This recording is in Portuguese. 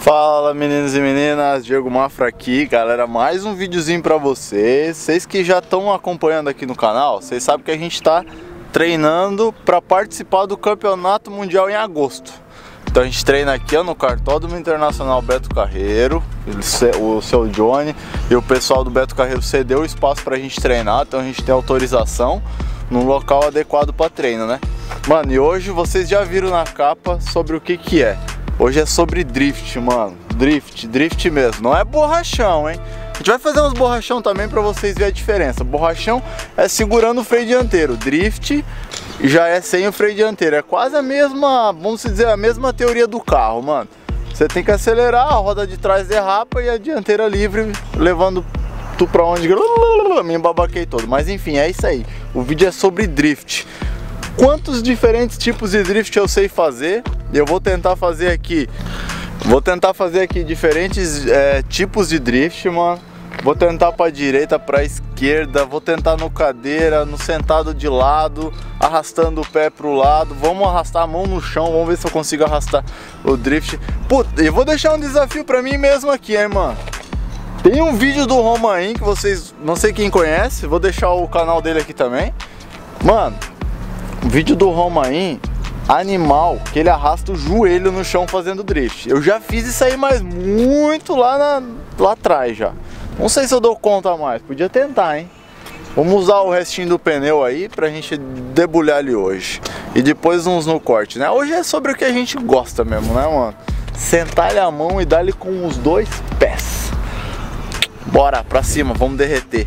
Fala meninos e meninas, Diego Mafra aqui, galera, mais um videozinho pra vocês. Vocês que já estão acompanhando aqui no canal, vocês sabem que a gente tá treinando pra participar do Campeonato Mundial em agosto. Então a gente treina aqui ó, no Cartódromo Internacional Beto Carreiro, o seu Johnny e o pessoal do Beto Carreiro cedeu o espaço pra gente treinar, então a gente tem autorização num local adequado pra treino, né? Mano, e hoje vocês já viram na capa sobre o que é. Hoje é sobre drift, mano. Drift mesmo. Não é borrachão, hein? A gente vai fazer uns borrachão também pra vocês verem a diferença. Borrachão é segurando o freio dianteiro. Drift já é sem o freio dianteiro. É quase a mesma, vamos dizer, a mesma teoria do carro, mano. Você tem que acelerar, a roda de trás derrapa e a dianteira livre, levando tu pra onde... Me embabaquei todo. Mas enfim, é isso aí. O vídeo é sobre drift. Quantos diferentes tipos de drift eu sei fazer? Eu vou tentar fazer aqui diferentes tipos de drift, mano. Vou tentar pra direita, pra esquerda, vou tentar no cadeira, no sentado de lado, arrastando o pé pro lado. Vamos arrastar a mão no chão, vamos ver se eu consigo arrastar o drift. Puta, eu vou deixar um desafio pra mim mesmo aqui, hein, mano. Tem um vídeo do Romain que vocês, não sei quem conhece, vou deixar o canal dele aqui também. Mano, o vídeo do Romain, animal, que ele arrasta o joelho no chão fazendo drift. Eu já fiz isso aí, mas muito lá atrás já. Não sei se eu dou conta mais, podia tentar, hein? Vamos usar o restinho do pneu aí pra gente debulhar ele hoje. E depois uns no corte, né? Hoje é sobre o que a gente gosta mesmo, né, mano? Sentar-lhe a mão e dar-lhe com os dois pés. Bora, pra cima, vamos derreter.